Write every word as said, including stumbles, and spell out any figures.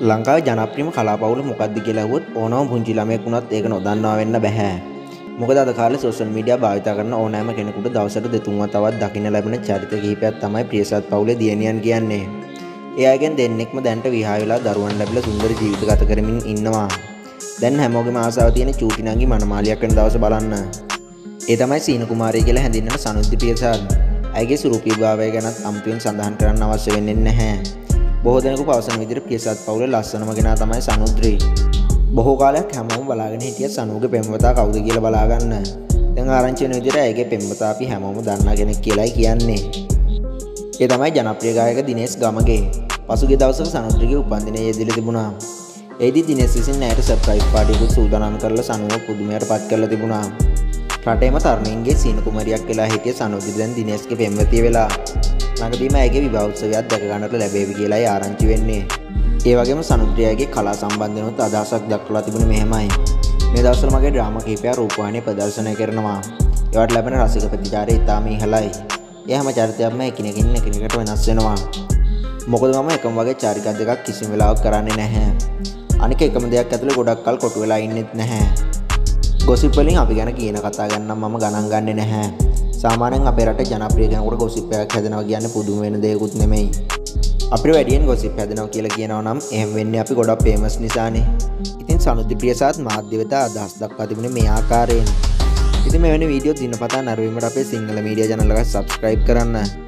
ලංකාවේ ජනප්‍රියම කලාපවල මොකක්ද කියලා අහුවොත් ඕනම පුංචි ළමයෙක් වුණත් ඒක නොදන්නවා වෙන්න බෑ. මොකද අද කාලේ සෝෂල් මීඩියා භාවිත කරන ඕනෑම කෙනෙකුට දවසට දෙතුන් වතාවක් දකින්න ලැබෙන චරිත කිහිපයක් තමයි ප්‍රියසත් පවුලේ දියණියන් කියන්නේ. ඒ අයගෙන් දෙන්නෙක්ම දැනට විවාහ වෙලා දරුවන් ලැබිලා සුන්දර ජීවිත ගත කරමින් ඉන්නවා. දැන් හැමෝගෙම ආසාව තියෙන චූටි නංගි මනමාලියක් වෙන දවස බලන්න. ඒ තමයි සීන කුමාරී කියලා හැඳින්වෙන සනුද්දි ප්‍රියසත්. ඇගේ සුරූපීභාවය ගැනත් අමුතුවෙන් සඳහන් කරන්න අවශ්‍ය වෙන්නේ නැහැ. බොහෝ දෙනෙකු පවසන විදිහට ප්‍රියසත් පවුලේ ලස්සනම කෙනා තමයි සනුද්‍රී. බොහෝ කාලයක් හැමෝම බලාගෙන හිටිය සනුගේ පෙම්වතා කවුද කියලා බලාගන්න. දැන් ආරංචි වෙන විදිහට ඇගේ පෙම්වතා අපි හැමෝම දන්න කෙනෙක් කියලායි කියන්නේ. ඒ තමයි ජනප්‍රිය ගායක දිනේෂ් ගමගේ. පසුගිය දවසක සනුද්‍රීගේ උපන්දිනයේ යෙදිලා තිබුණා. ඒදී දිනේෂ් විසින් ඇයට සර්ප්‍රයිස් පාටියකට සූදානම් කරලා සනුව පුදුමයට පත් කරලා තිබුණා. රටේම තරුණියන්ගේ සීන කුමරියක් වෙලා හිටිය සනුද්‍රී දැන් දිනේෂ්ගේ පෙම්වතිය වෙලා. ළඟදීම ඇගේ විවාහ උත්සවයක් දැක ගන්නට ලැබෙවි කියලායි ආරංචි වෙන්නේ. ඒ වගේම සනුද්‍රියගේ කලා සම්බන්ධනොත් අදහසක් දක්වලා තිබුණේ මෙහෙමයි. මේ දවස්වල මගේ ඩ්‍රාමා කීපයක් රූපවාහිනියේ ප්‍රදර්ශනය කරනවා. ඒවට ලැබෙන රසික ප්‍රතිචාරය ඉතාම ඉහළයි. ඒ හැම චරිතයක්ම එකිනෙකින් එකිනෙකට වෙනස් වෙනවා. මොකද මම එකම වගේ චාරිකා දෙකක් කිසිම වෙලාවක කරන්නේ නැහැ. අනික එකම දෙයක් ඇතුලේ ගොඩක් කල් කොටු වෙලා ඉන්නෙත් නැහැ. ගොසිප් වලින් අපි ගැන කියන කතා ගන්නම් මම ගණන් ගන්නේ නැහැ. සාමාන්‍යයෙන් අපේ රටේ ජනප්‍රිය කෙනෙකුට ගොසිප් එකක් හැදෙනවා කියන්නේ පුදුම වෙන දෙයක්වත් නෙමෙයි. අපිට වැඩියෙන් ගොසිප් හැදෙනවා කියලා කියනවා නම් එහෙම වෙන්නේ අපි ගොඩක් ෆේමස් නිසානේ. ඉතින් සනුද්දි ප්‍රියසත් මාධ්‍ය වෙත අදහස් දක්වා තිබුණේ මේ ආකාරයෙන්. ඉතින් මෙවැනි වීඩියෝ දිනපතා නැරඹීමට අපේ සිංහල මීඩියා channel එක subscribe කරන්න.